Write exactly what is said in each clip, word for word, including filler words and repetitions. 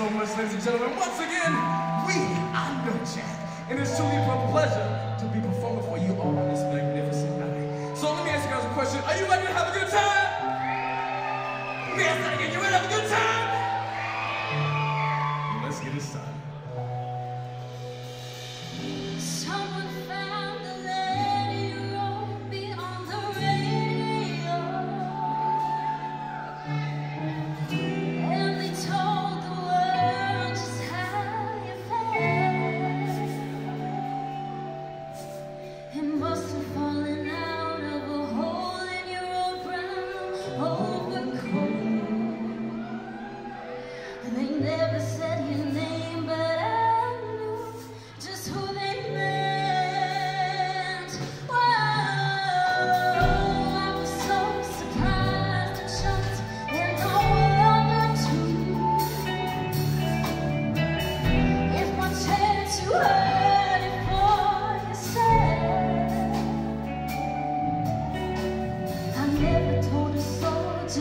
so much, ladies and gentlemen. Once again, we are Nunchack, and it's truly a pleasure to be performing for you all on this magnificent night. So let me ask you guys a question. Are you ready to have a good time? Let me ask that again. You ready to have a good time? Well, let's get it started. I never told a soul to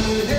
I